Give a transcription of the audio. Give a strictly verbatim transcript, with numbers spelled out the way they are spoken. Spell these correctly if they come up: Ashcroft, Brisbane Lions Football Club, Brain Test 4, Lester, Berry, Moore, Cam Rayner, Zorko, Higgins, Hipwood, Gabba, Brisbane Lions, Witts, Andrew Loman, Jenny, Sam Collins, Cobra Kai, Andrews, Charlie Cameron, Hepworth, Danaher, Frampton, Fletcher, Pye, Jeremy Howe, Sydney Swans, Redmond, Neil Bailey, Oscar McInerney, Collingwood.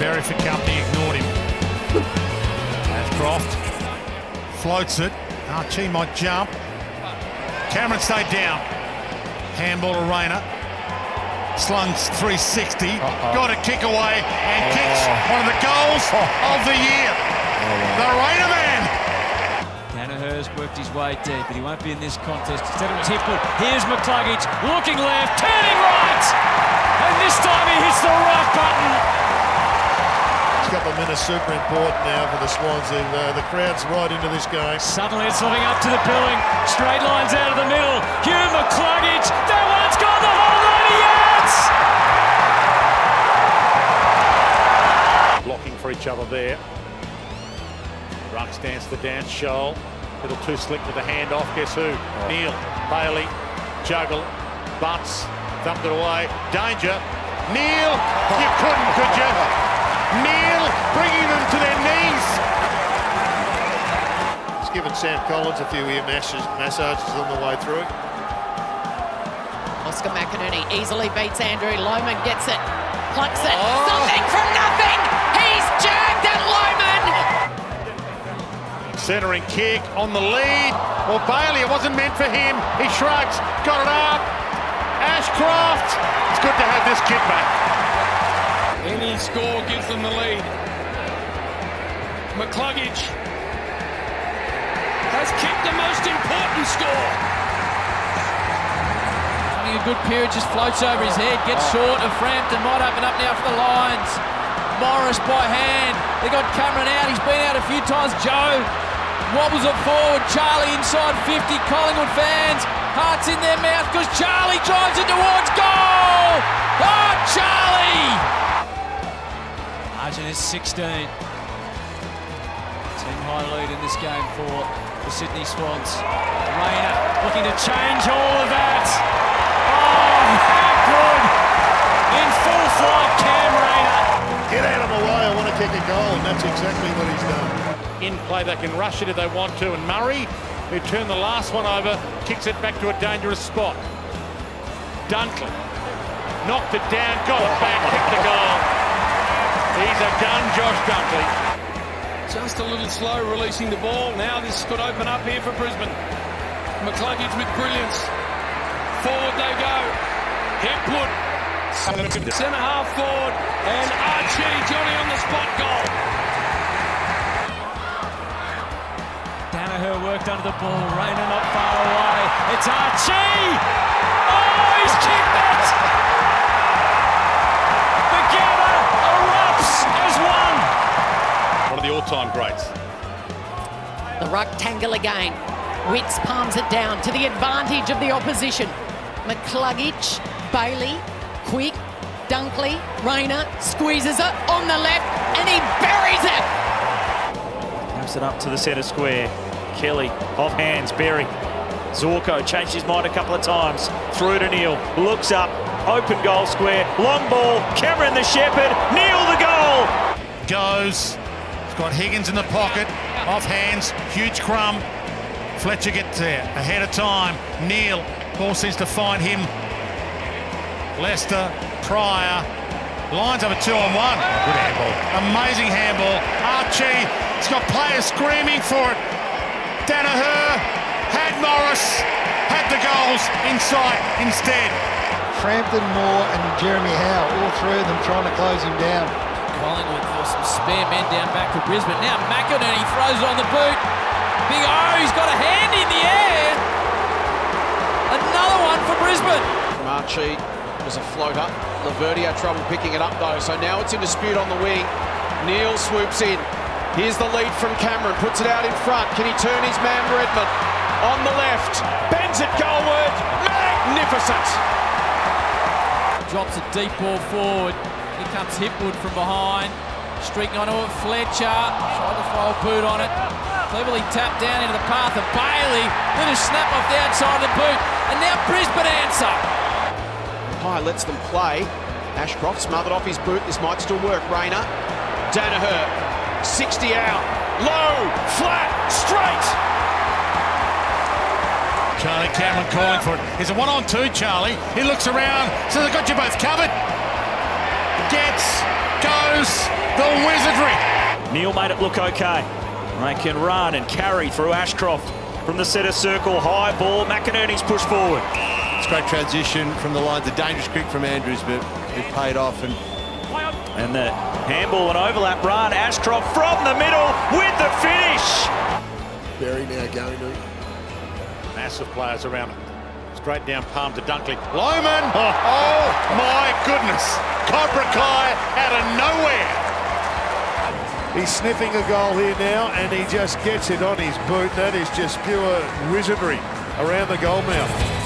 Berry for company, ignored him. Ashcroft floats it. Archie might jump. Cameron stayed down. Handball to Rayner. Slung three sixty. Uh-oh. Got a kick away and oh. kicks one of the goals oh. of the year. Oh. The Rayner man. Danaher's worked his way deep, but he won't be in this contest. Instead, it was Hipwood. Here's McCluggage looking left, turning right. And this time he hits the right button. This couple of minutes super important now for the Swans. Uh, the crowd's right into this game. Suddenly it's living up to the billing. Straight lines out of the middle. Hugh McCluggage. That one's gone the whole ninety yards. Blocking for each other there. Ruck stands to dance, Shoal. Little too slick with the handoff. Guess who? Oh. Neil Bailey. Juggle. Butts. Thumped it away. Danger. Neil, you couldn't, could you? Neil bringing them to their knees. He's given Sam Collins a few ear massages, massages on the way through. Oscar McInerney easily beats Andrew. Loman gets it. Plucks it. Oh. Something from nothing. He's jagged at Loman. Centering kick on the lead. Well, Bailey, it wasn't meant for him. He shrugs, got it up. Ashcroft, it's good to have this kid back. Any score gives them the lead. McCluggage has kicked the most important score. A good period, just floats over his head, gets short of Frampton, might open up now for the Lions. Morris by hand. They got Cameron out, he's been out a few times. Joe wobbles it forward, Charlie inside fifty, Collingwood fans, hearts in their mouth because Charlie drives it towards goal! Oh, Charlie! Margin is sixteen. Team-high lead in this game for the Sydney Swans. Rayner looking to change all of that. Oh, how good! In full flight, Cam Rayner. Get out of the way, I want to kick a goal, and that's exactly what he's done. In play, they can rush it if they want to, and Murray, who turned the last one over, kicks it back to a dangerous spot. Dunkley knocked it down, got it back, kicked the goal. He's a gun, Josh Dunkley. Just a little slow releasing the ball. Now this could open up here for Brisbane. McCluggage with brilliance. Forward they go. Hepworth. Centre half forward, and Archie Johnny on the spot goal. Danaher worked under the ball, Rayner not far away, it's Archie! Oh, he's kicked it! The Gabba erupts as one! One of the all-time greats. The ruck tangle again. Witts palms it down to the advantage of the opposition. McCluggage, Bailey, Quick, Dunkley, Rayner squeezes it on the left and he buries it! It up to the centre square. Kelly off hands. Berry. Zorko changed his mind a couple of times. Through to Neil. Looks up. Open goal square. Long ball. Cameron the shepherd. Neil the goal. Goes. It's got Higgins in the pocket. Off hands. Huge crumb. Fletcher gets there ahead of time. Neil. Ball seems to find him. Lester. Pryor. Lines over two on one. Good handball. Amazing handball. Archie. It's got players screaming for it. Danaher had Morris. Had the goals in sight instead. Frampton, Moore and Jeremy Howe. All three of them trying to close him down. Collingwood for some spare men down back for Brisbane. Now McInerney throws it on the boot. Big O, he's got a hand in the air. Another one for Brisbane. From Archie. Was a floater. Laverdi had trouble picking it up though, so now it's in dispute on the wing. Neil swoops in. Here's the lead from Cameron, puts it out in front. Can he turn his man Redmond? On the left, bends it goalward. Magnificent! Drops a deep ball forward. Here comes Hipwood from behind. Streaking onto it, Fletcher. Tried to throw a boot on it. Cleverly tapped down into the path of Bailey. Little snap off the outside of the boot. And now Brisbane answer. Pye lets them play. Ashcroft smothered off his boot. This might still work. Rayner. Danaher. sixty out. Low. Flat. Straight. Charlie Cameron calling for it. It's a one-on-two, Charlie. He looks around. So they've got you both covered. Gets. Goes. is the wizardry. Neil made it look okay. They can run and carry through Ashcroft from the centre circle. High ball. McInerney's pushed forward. It's great transition from the line to dangerous kick from Andrews, but it paid off. And, and the handball and overlap run. Ashcroft from the middle with the finish. Berry now going to massive players around him. Straight down palm to Dunkley. Loman! Oh, oh my goodness! Cobra Kai out of nowhere! He's sniffing a goal here now, and he just gets it on his boot. That is just pure wizardry around the goal mouth.